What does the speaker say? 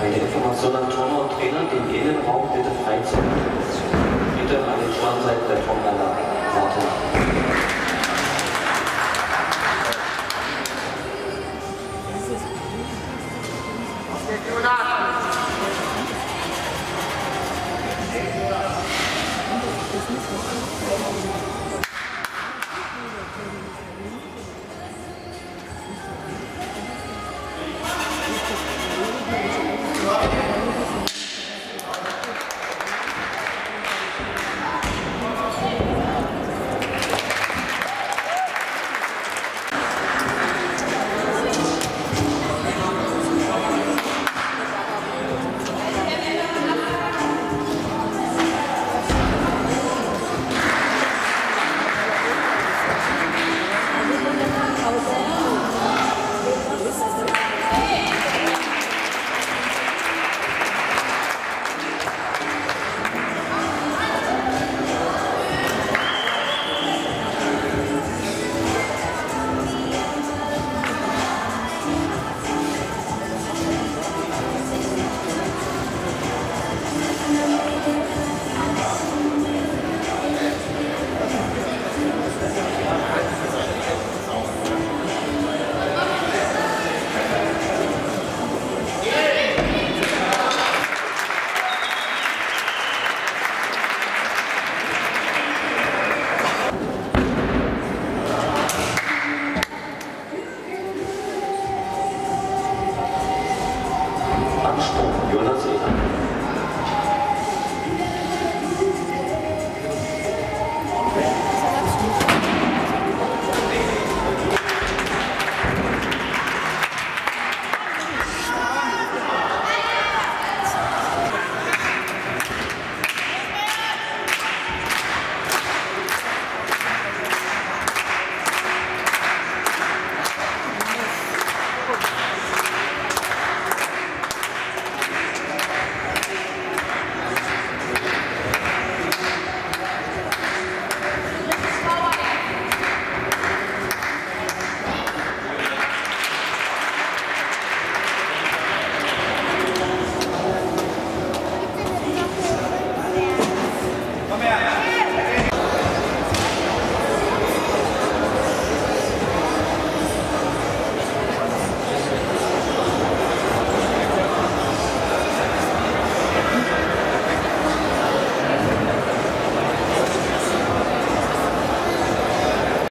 Bei der Information an Turner und Trainer, den Innenraum bitte freiziehen.